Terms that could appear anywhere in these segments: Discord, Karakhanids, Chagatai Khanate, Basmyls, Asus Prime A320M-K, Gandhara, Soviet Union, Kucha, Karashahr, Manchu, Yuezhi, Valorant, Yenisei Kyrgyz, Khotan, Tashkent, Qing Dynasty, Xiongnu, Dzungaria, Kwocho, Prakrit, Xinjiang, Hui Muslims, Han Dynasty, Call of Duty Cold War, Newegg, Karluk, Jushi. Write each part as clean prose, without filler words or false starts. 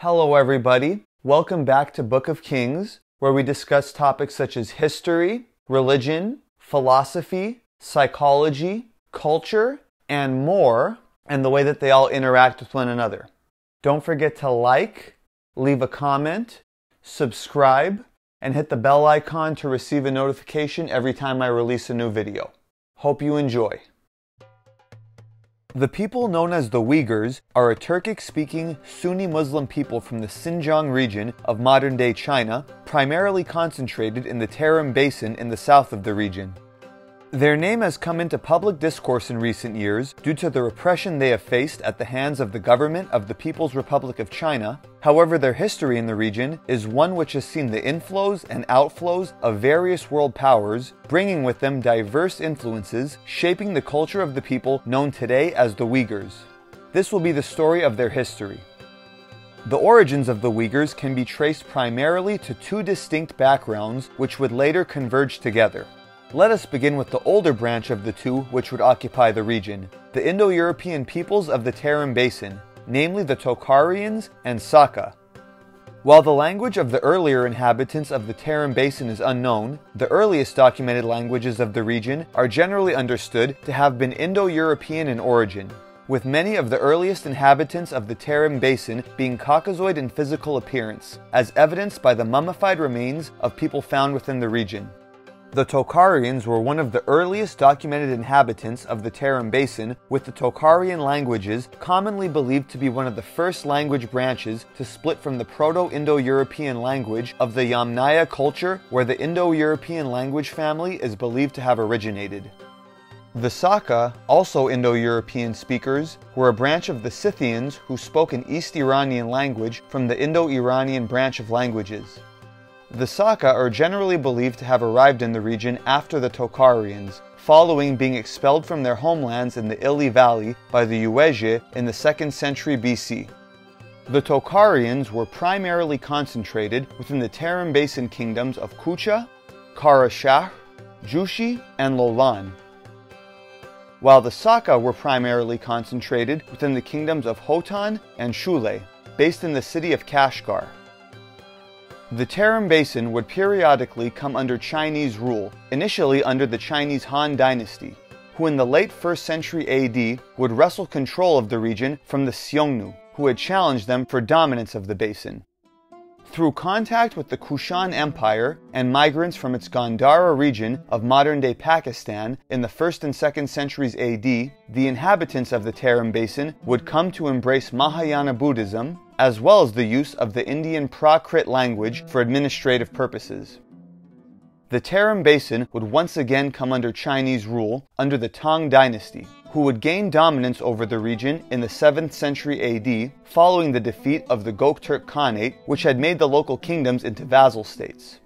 Hello everybody, welcome back to Book of Kings, where we discuss topics such as history, religion, philosophy, psychology, culture, and more, and the way that they all interact with one another. Don't forget to like, leave a comment, subscribe, and hit the bell icon to receive a notification every time I release a new video. Hope you enjoy. The people known as the Uyghurs are a Turkic-speaking Sunni Muslim people from the Xinjiang region of modern-day China, primarily concentrated in the Tarim Basin in the south of the region. Their name has come into public discourse in recent years due to the repression they have faced at the hands of the government of the People's Republic of China. However, their history in the region is one which has seen the inflows and outflows of various world powers, bringing with them diverse influences, shaping the culture of the people known today as the Uyghurs. This will be the story of their history. The origins of the Uyghurs can be traced primarily to two distinct backgrounds which would later converge together. Let us begin with the older branch of the two which would occupy the region, the Indo-European peoples of the Tarim Basin, namely the Tocharians and Saka. While the language of the earlier inhabitants of the Tarim Basin is unknown, the earliest documented languages of the region are generally understood to have been Indo-European in origin, with many of the earliest inhabitants of the Tarim Basin being Caucasoid in physical appearance, as evidenced by the mummified remains of people found within the region. The Tocharians were one of the earliest documented inhabitants of the Tarim Basin, with the Tocharian languages commonly believed to be one of the first language branches to split from the Proto-Indo-European language of the Yamnaya culture, where the Indo-European language family is believed to have originated. The Saka, also Indo-European speakers, were a branch of the Scythians who spoke an East Iranian language from the Indo-Iranian branch of languages. The Saka are generally believed to have arrived in the region after the Tocharians, following being expelled from their homelands in the Ili Valley by the Yuezhi in the 2nd century BC. The Tocharians were primarily concentrated within the Tarim Basin kingdoms of Kucha, Karashahr, Jushi, and Loulan, while the Saka were primarily concentrated within the kingdoms of Khotan and Shule, based in the city of Kashgar. The Tarim Basin would periodically come under Chinese rule, initially under the Chinese Han Dynasty, who in the late 1st century AD would wrestle control of the region from the Xiongnu, who had challenged them for dominance of the basin. Through contact with the Kushan Empire and migrants from its Gandhara region of modern-day Pakistan in the 1st and 2nd centuries AD, the inhabitants of the Tarim Basin would come to embrace Mahayana Buddhism, as well as the use of the Indian Prakrit language for administrative purposes. The Tarim Basin would once again come under Chinese rule under the Tang Dynasty, who would gain dominance over the region in the 7th century AD following the defeat of the Gokturk Khanate, which had made the local kingdoms into vassal states.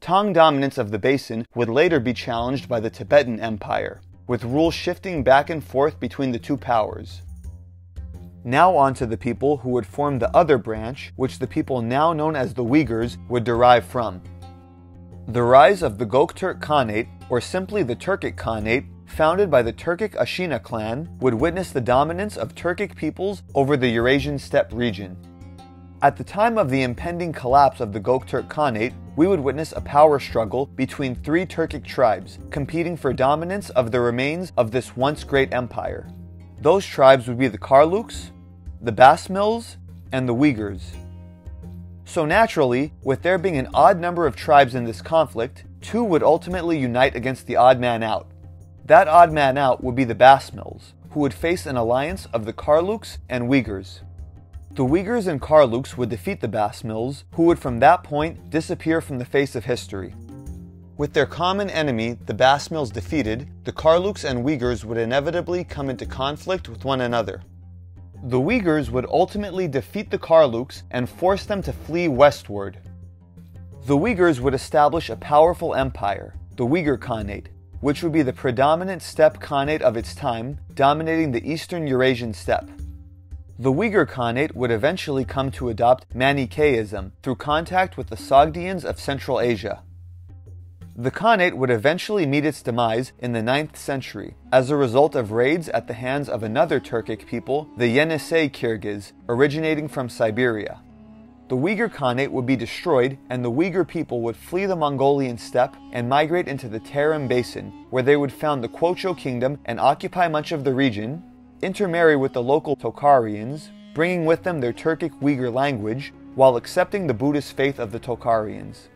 Tang dominance of the basin would later be challenged by the Tibetan Empire, with rule shifting back and forth between the two powers. Now on to the people who would form the other branch, which the people now known as the Uyghurs would derive from. The rise of the Gokturk Khanate, or simply the Turkic Khanate, founded by the Turkic Ashina clan, would witness the dominance of Turkic peoples over the Eurasian steppe region. At the time of the impending collapse of the Gokturk Khanate, we would witness a power struggle between three Turkic tribes, competing for dominance of the remains of this once great empire. Those tribes would be the Karluks, the Basmyls, and the Uyghurs. So naturally, with there being an odd number of tribes in this conflict, two would ultimately unite against the odd man out. That odd man out would be the Basmyls, who would face an alliance of the Karluks and Uyghurs. The Uyghurs and Karluks would defeat the Basmyls, who would from that point disappear from the face of history. With their common enemy, the Basmyls, defeated, the Karluks and Uyghurs would inevitably come into conflict with one another. The Uyghurs would ultimately defeat the Karluks and force them to flee westward. The Uyghurs would establish a powerful empire, the Uyghur Khanate, which would be the predominant steppe khanate of its time, dominating the eastern Eurasian steppe. The Uyghur Khanate would eventually come to adopt Manichaeism through contact with the Sogdians of Central Asia. The Khanate would eventually meet its demise in the 9th century, as a result of raids at the hands of another Turkic people, the Yenisei Kyrgyz, originating from Siberia. The Uyghur Khanate would be destroyed, and the Uyghur people would flee the Mongolian steppe and migrate into the Tarim Basin, where they would found the Kwocho Kingdom and occupy much of the region, intermarry with the local Tocharians, bringing with them their Turkic Uyghur language, while accepting the Buddhist faith of the Tocharians.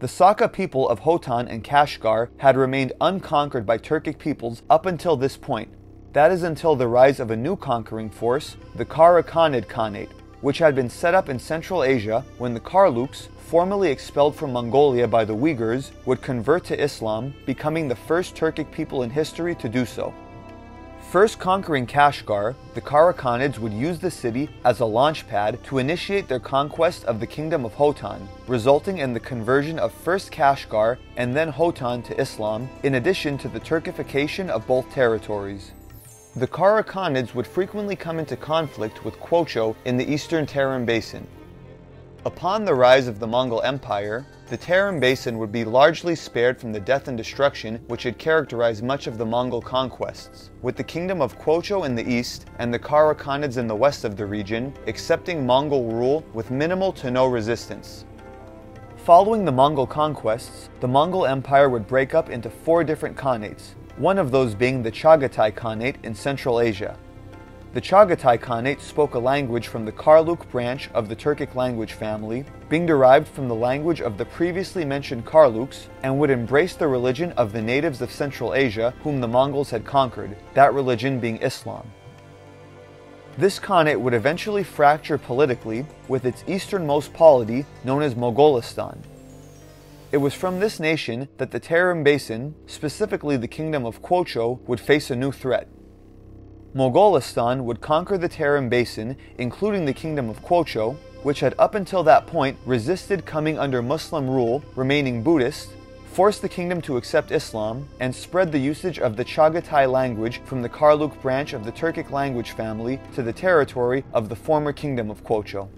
The Saka people of Khotan and Kashgar had remained unconquered by Turkic peoples up until this point. That is until the rise of a new conquering force, the Karakhanid Khanate, which had been set up in Central Asia when the Karluks, formerly expelled from Mongolia by the Uyghurs, would convert to Islam, becoming the first Turkic people in history to do so. First conquering Kashgar, the Karakhanids would use the city as a launch pad to initiate their conquest of the Kingdom of Khotan, resulting in the conversion of first Kashgar and then Khotan to Islam, in addition to the Turkification of both territories. The Karakhanids would frequently come into conflict with Kwocho in the eastern Tarim Basin. Upon the rise of the Mongol Empire, the Tarim Basin would be largely spared from the death and destruction which had characterized much of the Mongol conquests, with the Kingdom of Kwocho in the east and the Karakhanids in the west of the region accepting Mongol rule with minimal to no resistance. Following the Mongol conquests, the Mongol Empire would break up into 4 different khanates, one of those being the Chagatai Khanate in Central Asia. The Chagatai Khanate spoke a language from the Karluk branch of the Turkic language family, being derived from the language of the previously mentioned Karluks, and would embrace the religion of the natives of Central Asia whom the Mongols had conquered, that religion being Islam. This Khanate would eventually fracture politically, with its easternmost polity known as Moghulistan. It was from this nation that the Tarim Basin, specifically the Kingdom of Kwocho, would face a new threat. Moghulistan would conquer the Tarim Basin, including the Kingdom of Kwocho, which had up until that point resisted coming under Muslim rule, remaining Buddhist, forced the kingdom to accept Islam, and spread the usage of the Chagatai language from the Karluk branch of the Turkic language family to the territory of the former Kingdom of Kwocho.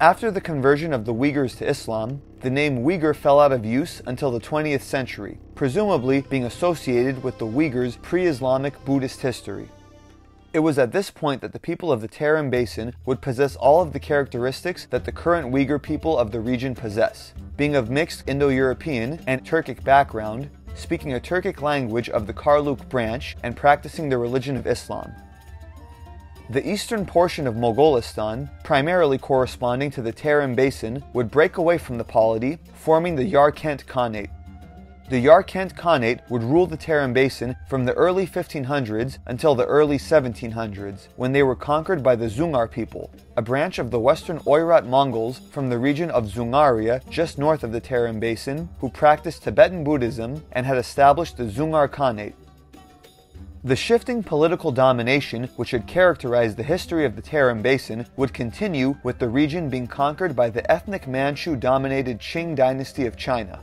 After the conversion of the Uyghurs to Islam, the name Uyghur fell out of use until the 20th century, presumably being associated with the Uyghurs' pre-Islamic Buddhist history. It was at this point that the people of the Tarim Basin would possess all of the characteristics that the current Uyghur people of the region possess, being of mixed Indo-European and Turkic background, speaking a Turkic language of the Karluk branch, and practicing the religion of Islam. The eastern portion of Moghulistan, primarily corresponding to the Tarim Basin, would break away from the polity, forming the Yarkent Khanate. The Yarkent Khanate would rule the Tarim Basin from the early 1500s until the early 1700s, when they were conquered by the Dzungar people, a branch of the Western Oirat Mongols from the region of Dzungaria just north of the Tarim Basin, who practiced Tibetan Buddhism and had established the Dzungar Khanate. The shifting political domination which had characterized the history of the Tarim Basin would continue, with the region being conquered by the ethnic Manchu-dominated Qing Dynasty of China.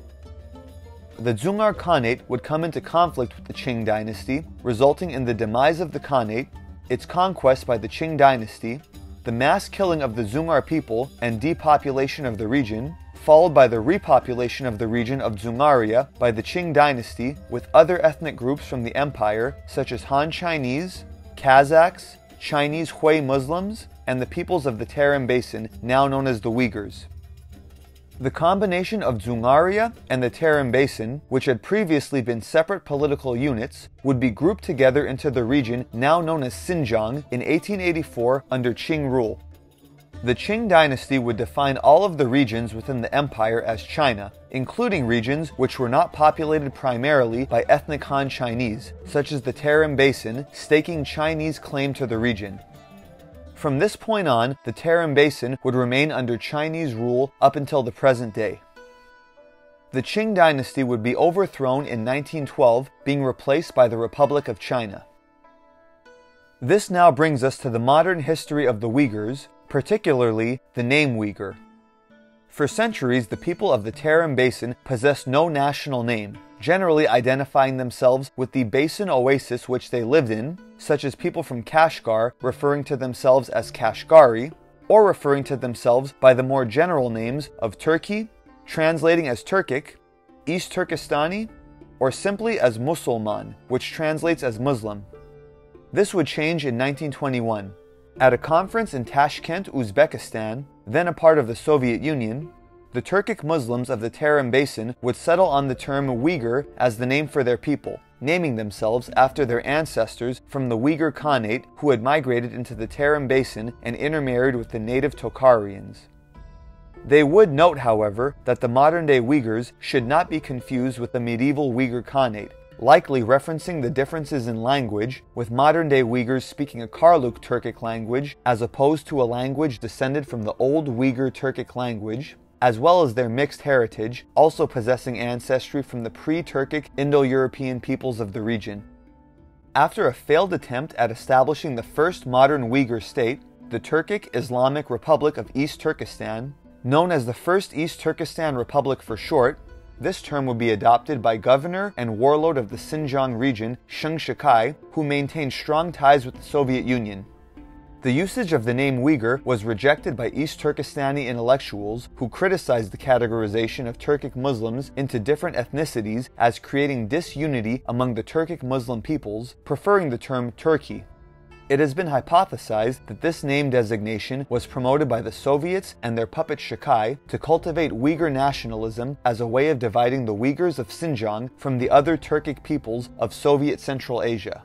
The Dzungar Khanate would come into conflict with the Qing Dynasty, resulting in the demise of the Khanate, its conquest by the Qing Dynasty, the mass killing of the Dzungar people and depopulation of the region, followed by the repopulation of the region of Dzungaria by the Qing Dynasty with other ethnic groups from the empire such as Han Chinese, Kazakhs, Chinese Hui Muslims, and the peoples of the Tarim Basin, now known as the Uyghurs. The combination of Dzungaria and the Tarim Basin, which had previously been separate political units, would be grouped together into the region now known as Xinjiang in 1884 under Qing rule. The Qing Dynasty would define all of the regions within the empire as China, including regions which were not populated primarily by ethnic Han Chinese, such as the Tarim Basin, staking Chinese claim to the region. From this point on, the Tarim Basin would remain under Chinese rule up until the present day. The Qing Dynasty would be overthrown in 1912, being replaced by the Republic of China. This now brings us to the modern history of the Uyghurs, particularly the name Uyghur. For centuries, the people of the Tarim Basin possessed no national name, generally identifying themselves with the basin oasis which they lived in, such as people from Kashgar referring to themselves as Kashgari, or referring to themselves by the more general names of Turkey, translating as Turkic, East Turkestani, or simply as Musulman, which translates as Muslim. This would change in 1921. At a conference in Tashkent, Uzbekistan, then a part of the Soviet Union, the Turkic Muslims of the Tarim Basin would settle on the term Uyghur as the name for their people, naming themselves after their ancestors from the Uyghur Khanate who had migrated into the Tarim Basin and intermarried with the native Tocharians. They would note, however, that the modern-day Uyghurs should not be confused with the medieval Uyghur Khanate, likely referencing the differences in language, with modern-day Uyghurs speaking a Karluk Turkic language as opposed to a language descended from the old Uyghur Turkic language, as well as their mixed heritage, also possessing ancestry from the pre-Turkic Indo-European peoples of the region. After a failed attempt at establishing the first modern Uyghur state, the Turkic Islamic Republic of East Turkestan, known as the First East Turkestan Republic for short, this term would be adopted by governor and warlord of the Xinjiang region, Sheng Shicai, who maintained strong ties with the Soviet Union. The usage of the name Uyghur was rejected by East Turkestani intellectuals who criticized the categorization of Turkic Muslims into different ethnicities as creating disunity among the Turkic Muslim peoples, preferring the term Turkey. It has been hypothesized that this name designation was promoted by the Soviets and their puppet Shicai to cultivate Uyghur nationalism as a way of dividing the Uyghurs of Xinjiang from the other Turkic peoples of Soviet Central Asia.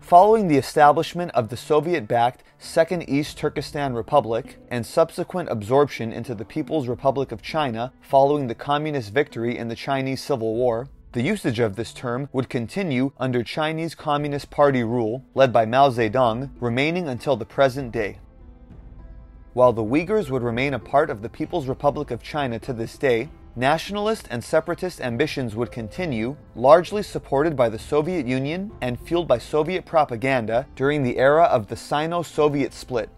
Following the establishment of the Soviet-backed Second East Turkestan Republic and subsequent absorption into the People's Republic of China following the communist victory in the Chinese Civil War, the usage of this term would continue under Chinese Communist Party rule, led by Mao Zedong, remaining until the present day. While the Uyghurs would remain a part of the People's Republic of China to this day, nationalist and separatist ambitions would continue, largely supported by the Soviet Union and fueled by Soviet propaganda during the era of the Sino-Soviet split.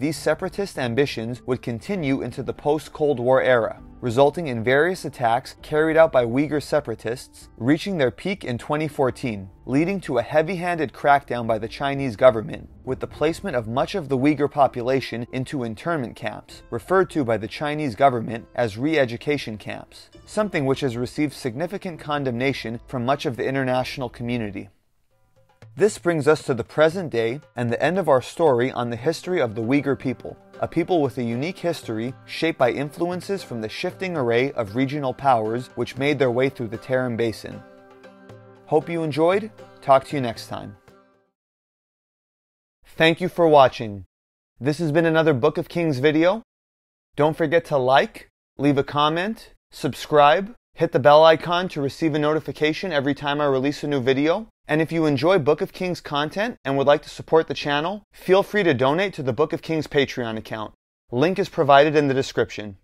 These separatist ambitions would continue into the post-Cold War era, resulting in various attacks carried out by Uyghur separatists, reaching their peak in 2014, leading to a heavy-handed crackdown by the Chinese government, with the placement of much of the Uyghur population into internment camps, referred to by the Chinese government as re-education camps, something which has received significant condemnation from much of the international community. This brings us to the present day and the end of our story on the history of the Uyghur people, a people with a unique history shaped by influences from the shifting array of regional powers which made their way through the Tarim Basin. Hope you enjoyed. Talk to you next time. Thank you for watching. This has been another Book of Kings video. Don't forget to like, leave a comment, subscribe, hit the bell icon to receive a notification every time I release a new video. And if you enjoy Book of Kings content and would like to support the channel, feel free to donate to the Book of Kings Patreon account. Link is provided in the description.